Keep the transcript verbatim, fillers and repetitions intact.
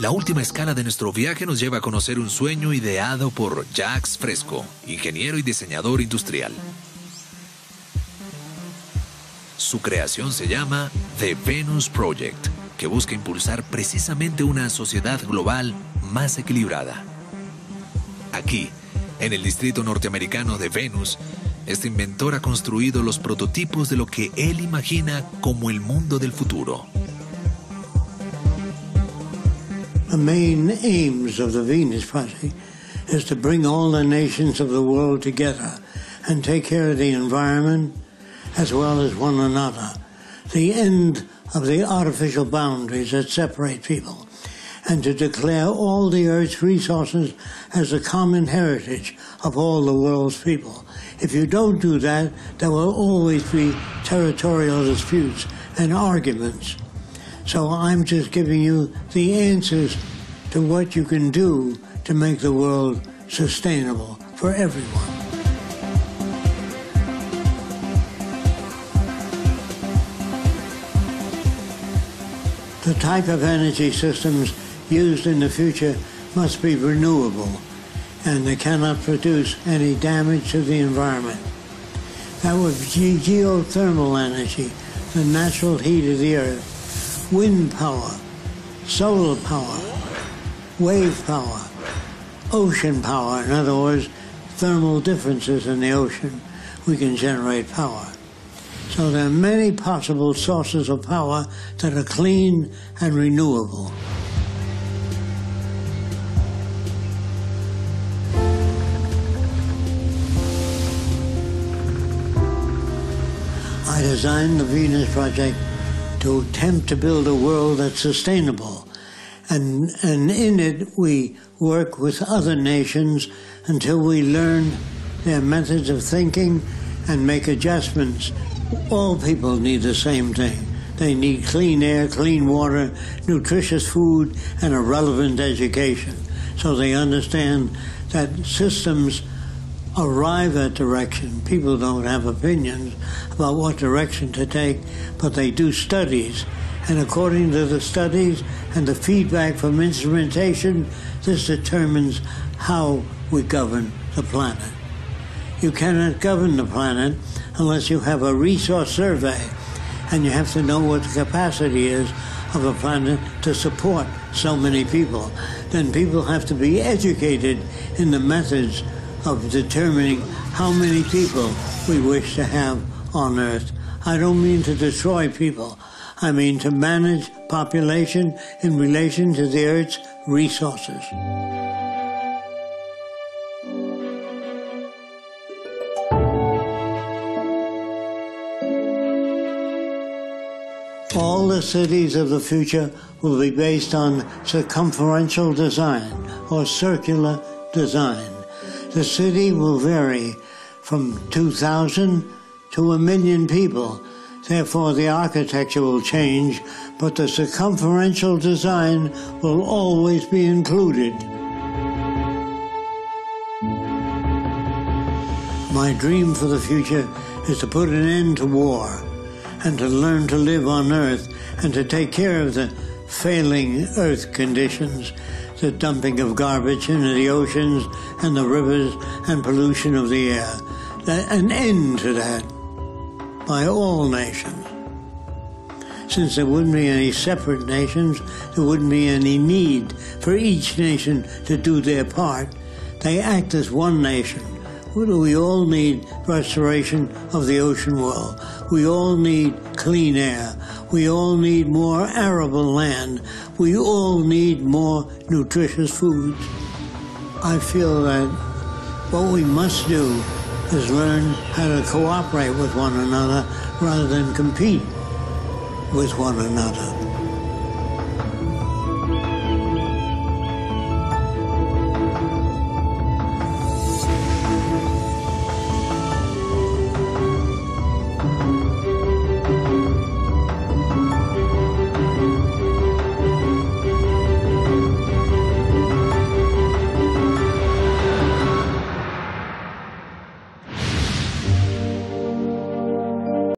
La última escala de nuestro viaje nos lleva a conocer un sueño ideado por Jacque Fresco, ingeniero y diseñador industrial. Su creación se llama The Venus Project, que busca impulsar precisamente una sociedad global más equilibrada. Aquí, en el distrito norteamericano de Venus, este inventor ha construido los prototipos de lo que él imagina como el mundo del futuro. The main aims of the Venus Project is to bring all the nations of the world together and take care of the environment as well as one another. The end of the artificial boundaries that separate people, and to declare all the Earth's resources as a common heritage of all the world's people. If you don't do that, there will always be territorial disputes and arguments. So I'm just giving you the answers to what you can do to make the world sustainable for everyone. The type of energy systems used in the future must be renewable, and they cannot produce any damage to the environment. That would be geothermal energy, the natural heat of the earth, wind power, solar power, wave power, ocean power. In other words, thermal differences in the ocean, we can generate power. So there are many possible sources of power that are clean and renewable. I designed the Venus Project to attempt to build a world that's sustainable. And, and in it, we work with other nations until we learn their methods of thinking and make adjustments. All people need the same thing. They need clean air, clean water, nutritious food, and a relevant education. So they understand that systems arrive at direction. People don't have opinions about what direction to take, but they do studies. And according to the studies and the feedback from instrumentation, this determines how we govern the planet. You cannot govern the planet unless you have a resource survey, and you have to know what the capacity is of a planet to support so many people. Then people have to be educated in the methods of determining how many people we wish to have on Earth. I don't mean to destroy people. I mean to manage population in relation to the Earth's resources. All the cities of the future will be based on circumferential design or circular design. The city will vary from two thousand to a million people. Therefore, the architecture will change, but the circumferential design will always be included. My dream for the future is to put an end to war, and to learn to live on Earth, and to take care of the failing Earth conditions, the dumping of garbage into the oceans and the rivers and pollution of the air. An end to that by all nations. Since there wouldn't be any separate nations, there wouldn't be any need for each nation to do their part. They act as one nation. We all need restoration of the ocean world. We all need clean air. We all need more arable land. We all need more nutritious foods. I feel that what we must do is learn how to cooperate with one another rather than compete with one another.